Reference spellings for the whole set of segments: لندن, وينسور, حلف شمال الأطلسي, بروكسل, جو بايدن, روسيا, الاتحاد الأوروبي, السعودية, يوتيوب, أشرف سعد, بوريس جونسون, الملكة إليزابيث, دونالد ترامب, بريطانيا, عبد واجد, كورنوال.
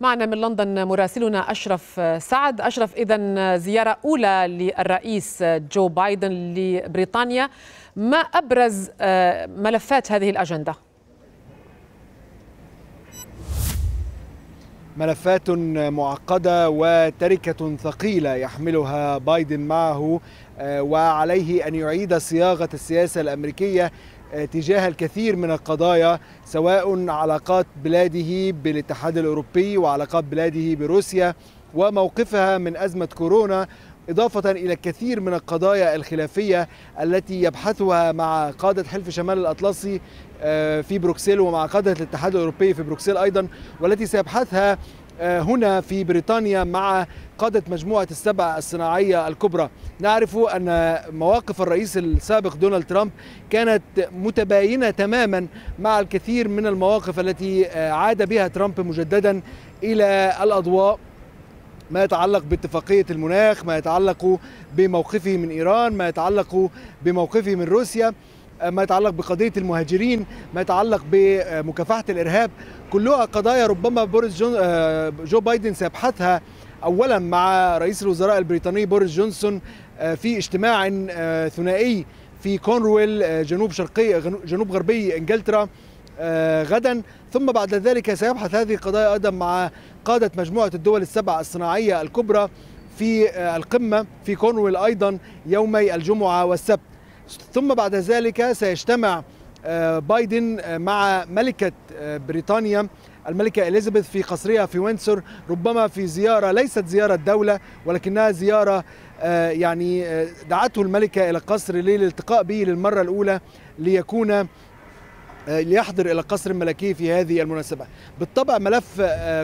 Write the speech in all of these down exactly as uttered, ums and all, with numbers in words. معنا من لندن مراسلنا أشرف سعد. أشرف، إذن زيارة أولى للرئيس جو بايدن لبريطانيا، ما أبرز ملفات هذه الأجندة؟ ملفات معقدة وتركة ثقيلة يحملها بايدن معه، وعليه أن يعيد صياغة السياسة الأمريكية تجاه الكثير من القضايا، سواء علاقات بلاده بالاتحاد الأوروبي وعلاقات بلاده بروسيا وموقفها من أزمة كورونا، إضافة إلى الكثير من القضايا الخلافية التي يبحثها مع قادة حلف شمال الأطلسي في بروكسل ومع قادة الاتحاد الأوروبي في بروكسل أيضا، والتي سيبحثها هنا في بريطانيا مع قادة مجموعة السبع الصناعية الكبرى. نعرف أن مواقف الرئيس السابق دونالد ترامب كانت متباينة تماما مع الكثير من المواقف التي عاد بها ترامب مجددا إلى الأضواء، ما يتعلق باتفاقية المناخ، ما يتعلق بموقفه من إيران، ما يتعلق بموقفه من روسيا، ما يتعلق بقضية المهاجرين، ما يتعلق بمكافحة الإرهاب. كلها قضايا ربما بوريس جو بايدن سيبحثها أولا مع رئيس الوزراء البريطاني بوريس جونسون في اجتماع ثنائي في كورنوال جنوب شرقي جنوب غربي إنجلترا غدا، ثم بعد ذلك سيبحث هذه القضايا أيضا مع قادة مجموعة الدول السبع الصناعية الكبرى في القمة في كورنوال أيضا يومي الجمعة والسبت. ثم بعد ذلك سيجتمع بايدن مع ملكة بريطانيا الملكة إليزابيث في قصرها في وينسور، ربما في زيارة ليست زيارة دولة ولكنها زيارة يعني دعته الملكة إلى القصر للالتقاء به للمرة الأولى، ليكون ليحضر إلى القصر الملكي في هذه المناسبة. بالطبع ملف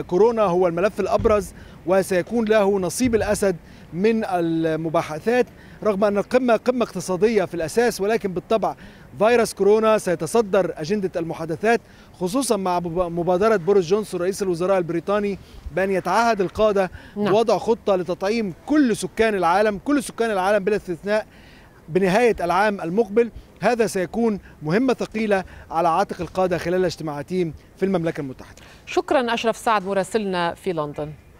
كورونا هو الملف الأبرز وسيكون له نصيب الأسد من المباحثات، رغم أن القمة قمة اقتصادية في الأساس، ولكن بالطبع فيروس كورونا سيتصدر أجندة المحادثات، خصوصا مع مبادرة بوريس جونسون رئيس الوزراء البريطاني بأن يتعهد القادة بوضع خطة لتطعيم كل سكان العالم كل سكان العالم بلا استثناء بنهاية العام المقبل. هذا سيكون مهمة ثقيلة على عاتق القادة خلال اجتماعاتهم في المملكة المتحدة. شكرا أشرف سعد مراسلنا في لندن.